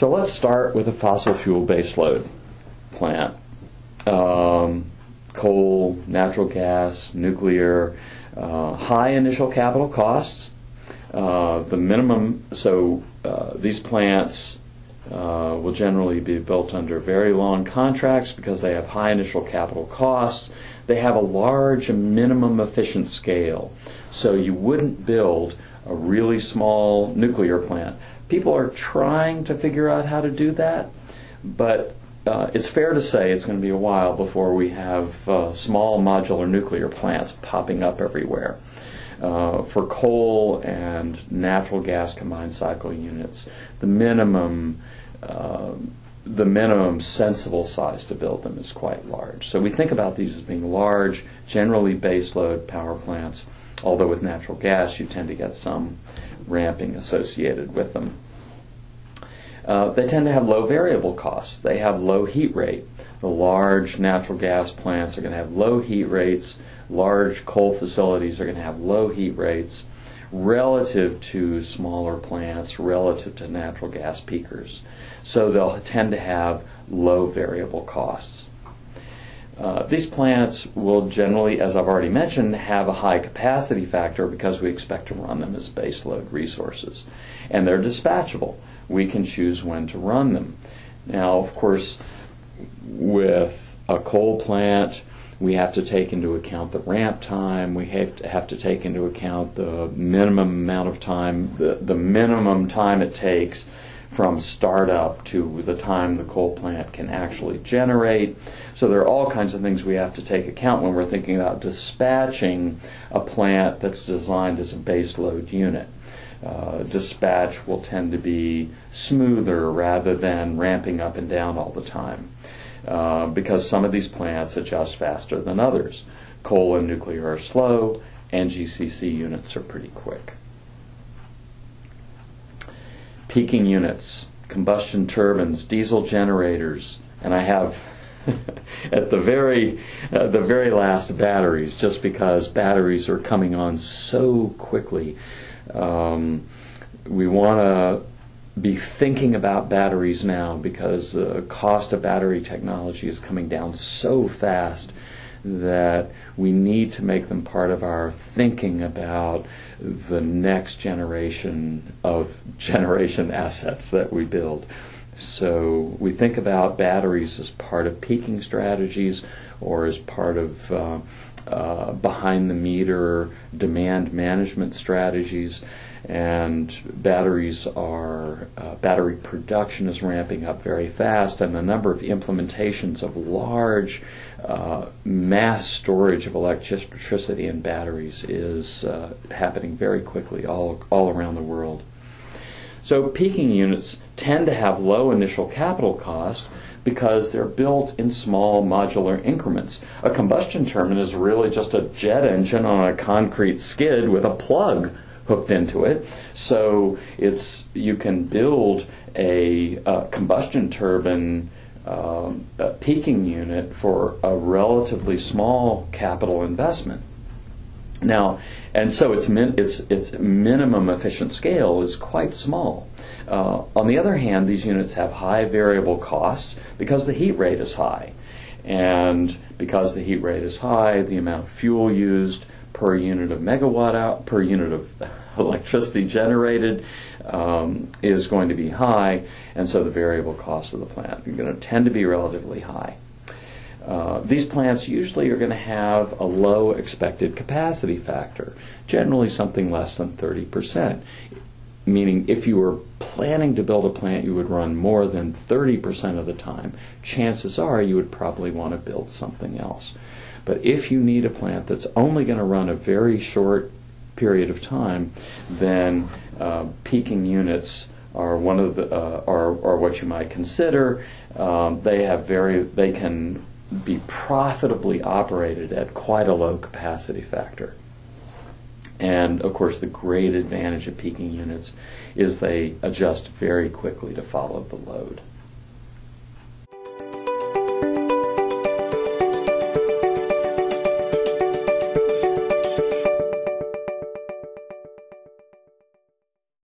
So let's start with a fossil fuel baseload plant. Coal, natural gas, nuclear, high initial capital costs. The minimum, so these plants will generally be built under very long contracts because they have high initial capital costs. They have a large minimum efficient scale. So you wouldn't build a really small nuclear plant. People are trying to figure out how to do that, but it's fair to say it's going to be a while before we have small modular nuclear plants popping up everywhere. For coal and natural gas combined cycle units, the minimum sensible size to build them is quite large. So we think about these as being large, generally baseload power plants, although with natural gas you tend to get some ramping associated with them. They tend to have low variable costs. They have low heat rate. The large natural gas plants are going to have low heat rates. Large coal facilities are going to have low heat rates relative to smaller plants, relative to natural gas peakers. So they'll tend to have low variable costs. These plants will generally, as I've already mentioned, have a high capacity factor because we expect to run them as baseload resources. And they're dispatchable. We can choose when to run them. Now, of course, with a coal plant, we have to take into account the ramp time. We have to take into account the minimum amount of time, the minimum time it takes from startup to the time the coal plant can actually generate. So there are all kinds of things we have to take account when we're thinking about dispatching a plant that's designed as a baseload unit. Dispatch will tend to be smoother rather than ramping up and down all the time because some of these plants adjust faster than others. Coal and nuclear are slow, NGCC units are pretty quick. Peaking units, combustion turbines, diesel generators, and I have at the very last batteries, just because batteries are coming on so quickly. We want to be thinking about batteries now because the cost of battery technology is coming down so fast that we need to make them part of our thinking about the next generation of generation assets that we build. So we think about batteries as part of peaking strategies or as part of behind-the-meter demand management strategies, and batteries are, battery production is ramping up very fast, and the number of implementations of large mass storage of electricity in batteries is happening very quickly all around the world. So peaking units tend to have low initial capital cost because they're built in small modular increments. A combustion turbine is really just a jet engine on a concrete skid with a plug hooked into it. So it's, you can build a combustion turbine a peaking unit for a relatively small capital investment. Now, and so its minimum efficient scale is quite small. On the other hand, these units have high variable costs because the heat rate is high. And because the heat rate is high, the amount of fuel used per unit of per unit of electricity generated is going to be high, and so the variable costs of the plant are going to tend to be relatively high. These plants usually are going to have a low expected capacity factor, generally something less than 30%, meaning if you were planning to build a plant you would run more than 30% of the time. Chances are you would probably want to build something else. But if you need a plant that's only going to run a very short period of time, then peaking units are one of the are what you might consider. They can be profitably operated at quite a low capacity factor. And of course the great advantage of peaking units is they adjust very quickly to follow the load.